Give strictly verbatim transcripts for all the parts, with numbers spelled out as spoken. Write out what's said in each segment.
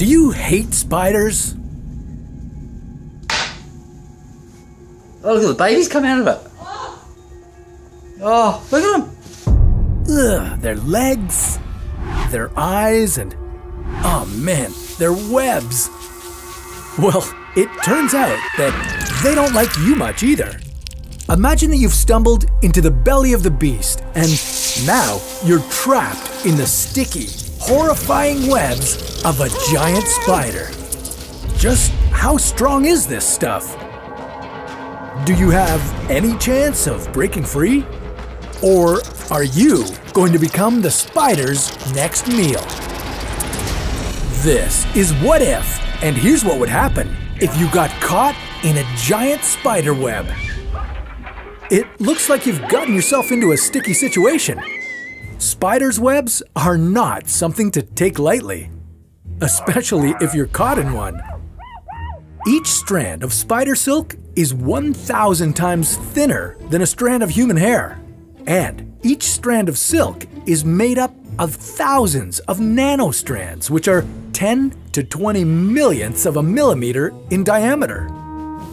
Do you hate spiders? Oh, look at the babies come out of it. Oh, look at them. Ugh, their legs, their eyes, and oh man, their webs. Well, it turns out that they don't like you much either. Imagine that you've stumbled into the belly of the beast, and now you're trapped in the sticky, horrifying webs of a giant spider. Just how strong is this stuff? Do you have any chance of breaking free? Or are you going to become the spider's next meal? This is What If, and here's what would happen if you got caught in a giant spider web. It looks like you've gotten yourself into a sticky situation. Spiders' webs are not something to take lightly, especially if you're caught in one. Each strand of spider silk is one thousand times thinner than a strand of human hair. And each strand of silk is made up of thousands of nanostrands, which are ten to twenty millionths of a millimeter in diameter.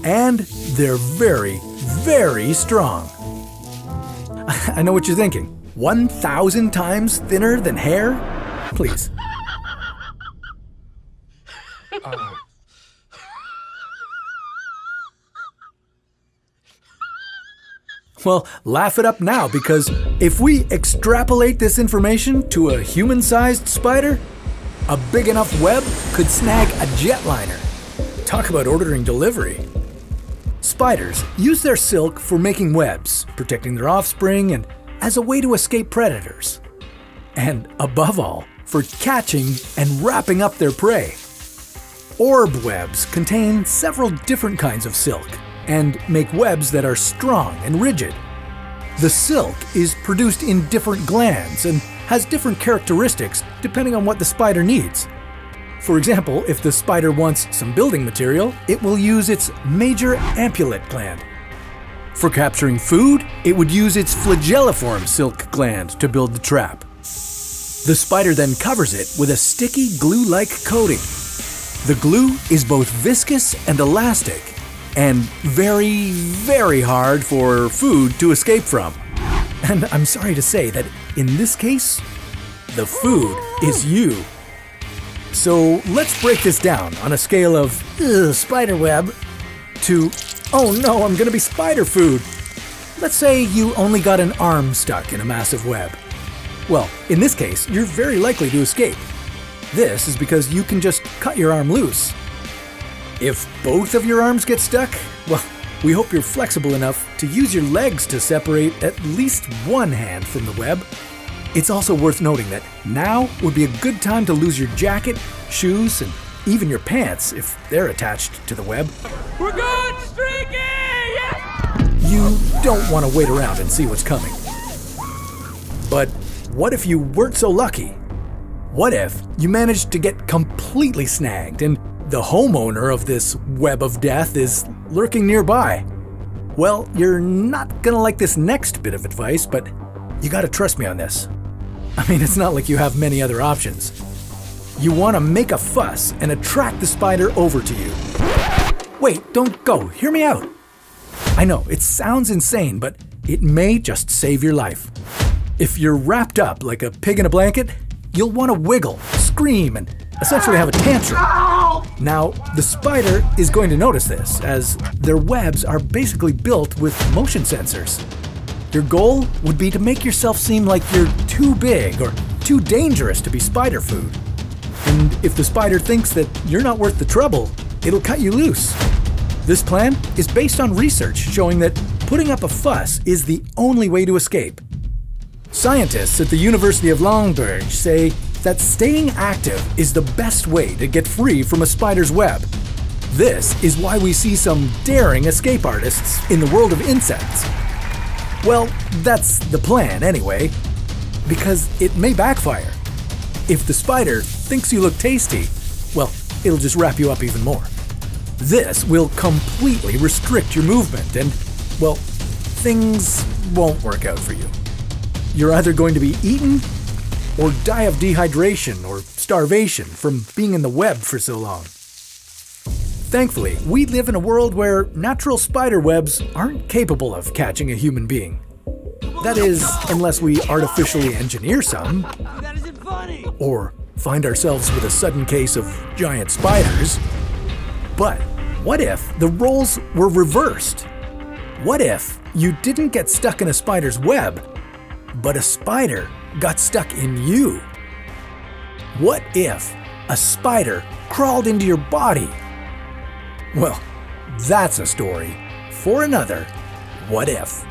And they're very, very strong. I know what you're thinking. one thousand times thinner than hair? Please. Uh. Well, laugh it up now, because if we extrapolate this information to a human-sized spider, a big enough web could snag a jetliner. Talk about ordering delivery. Spiders use their silk for making webs, protecting their offspring, and as a way to escape predators. And above all, for catching and wrapping up their prey. Orb webs contain several different kinds of silk and make webs that are strong and rigid. The silk is produced in different glands and has different characteristics depending on what the spider needs. For example, if the spider wants some building material, it will use its major ampullate gland. For capturing food, it would use its flagelliform silk gland to build the trap. The spider then covers it with a sticky glue-like coating. The glue is both viscous and elastic, and very, very hard for food to escape from. And I'm sorry to say that in this case, the food is you. So let's break this down on a scale of spider web to, oh no, I'm gonna be spider food. Let's say you only got an arm stuck in a massive web. Well, in this case, you're very likely to escape. This is because you can just cut your arm loose. If both of your arms get stuck, well, we hope you're flexible enough to use your legs to separate at least one hand from the web. It's also worth noting that now would be a good time to lose your jacket, shoes, and even your pants if they're attached to the web. We're going streaking! Yes! You don't want to wait around and see what's coming. But what if you weren't so lucky? What if you managed to get completely snagged and the homeowner of this web of death is lurking nearby? Well, you're not gonna like this next bit of advice, but you gotta trust me on this. I mean, it's not like you have many other options. You wanna make a fuss and attract the spider over to you. Wait, don't go, hear me out. I know, it sounds insane, but it may just save your life. If you're wrapped up like a pig in a blanket, you'll wanna wiggle, scream, and essentially have a tantrum. Now, the spider is going to notice this, as their webs are basically built with motion sensors. Your goal would be to make yourself seem like you're too big or too dangerous to be spider food. And if the spider thinks that you're not worth the trouble, it'll cut you loose. This plan is based on research showing that putting up a fuss is the only way to escape. Scientists at the University of Longbourg say that staying active is the best way to get free from a spider's web. This is why we see some daring escape artists in the world of insects. Well, that's the plan anyway, because it may backfire. If the spider thinks you look tasty, well, it'll just wrap you up even more. This will completely restrict your movement and, well, things won't work out for you. You're either going to be eaten or die of dehydration or starvation from being in the web for so long. Thankfully, we live in a world where natural spider webs aren't capable of catching a human being. That is, unless we artificially engineer some, or find ourselves with a sudden case of giant spiders. But what if the roles were reversed? What if you didn't get stuck in a spider's web, but a spider got stuck in you? What if a spider crawled into your body? Well, that's a story for another What If.